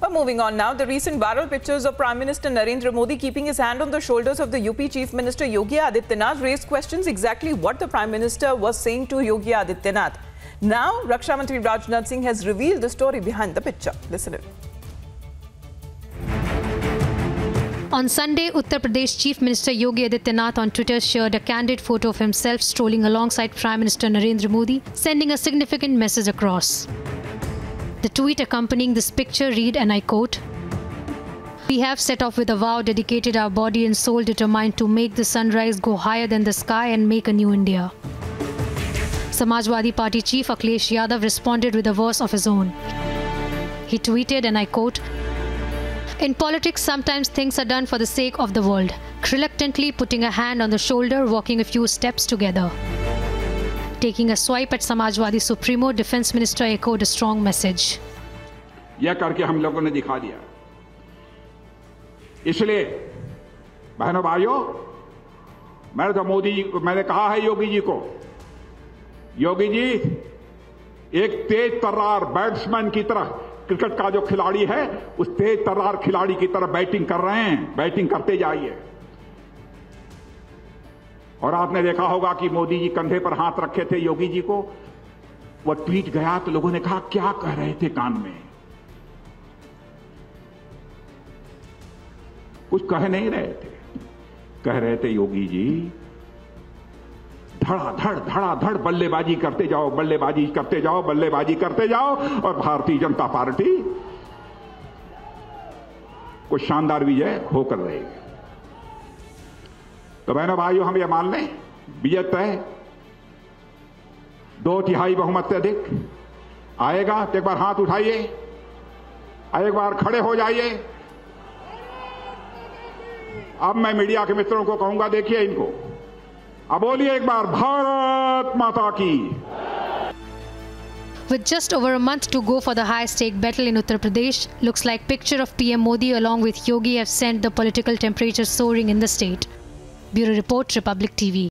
But moving on now, the recent viral pictures of Prime Minister Narendra Modi keeping his hand on the shoulders of the UP Chief Minister Yogi Adityanath raised questions exactly what the Prime Minister was saying to Yogi Adityanath. Now, Raksha Mantri Rajnath Singh has revealed the story behind the picture. Listen in. On Sunday, Uttar Pradesh Chief Minister Yogi Adityanath on Twitter shared a candid photo of himself strolling alongside Prime Minister Narendra Modi, sending a significant message across. The tweet accompanying this picture read, and I quote, "We have set off with a vow, dedicated our body and soul, determined to make the sunrise go higher than the sky and make a new India." Samajwadi Party Chief Akhilesh Yadav responded with a verse of his own. He tweeted, and I quote, "In politics, sometimes things are done for the sake of the world, reluctantly putting a hand on the shoulder, walking a few steps together." Taking a swipe at Samajwadi Supremo, Defense Minister echoed a strong message. यह करके हम लोगों ने दिखा दिया। इसलिए बहनों भाइयों, मैंने कहा है योगी जी को, योगी जी एक तेज तर्रार बैट्समैन की तरह, क्रिकेट का जो खिलाड़ी है उस तेज तर्रार खिलाड़ी की तरह बैटिंग कर रहे हैं, बैटिंग करते जाइए। और आपने देखा होगा कि मोदी जी कंधे पर हाथ रखे थे योगी जी को, वो ट्वीट गया तो लोगों ने कहा क्या कह रहे थे कान में, कुछ कह नहीं रहे थे, कह रहे थे योगी जी धड़ाधड़ धड़ाधड़ बल्लेबाजी करते जाओ, बल्लेबाजी करते जाओ, बल्लेबाजी करते जाओ, और भारतीय जनता पार्टी को शानदार विजय होकर रहेगी। तो बहनों भाइयों, हम ये मान लें, विजय तय, 2/3 बहुमत से अधिक आएगा। तो एक बार हाथ उठाइए, एक बार खड़े हो जाइए। अब मैं मीडिया के मित्रों को कहूंगा, देखिए इनको, अब बोलिए एक बार, भारत माता की। With just over a month to go for the high-stake battle in Uttar Pradesh, looks like picture of PM Modi along with Yogi have sent the political temperature soaring in the state. Bureau Report, Republic TV.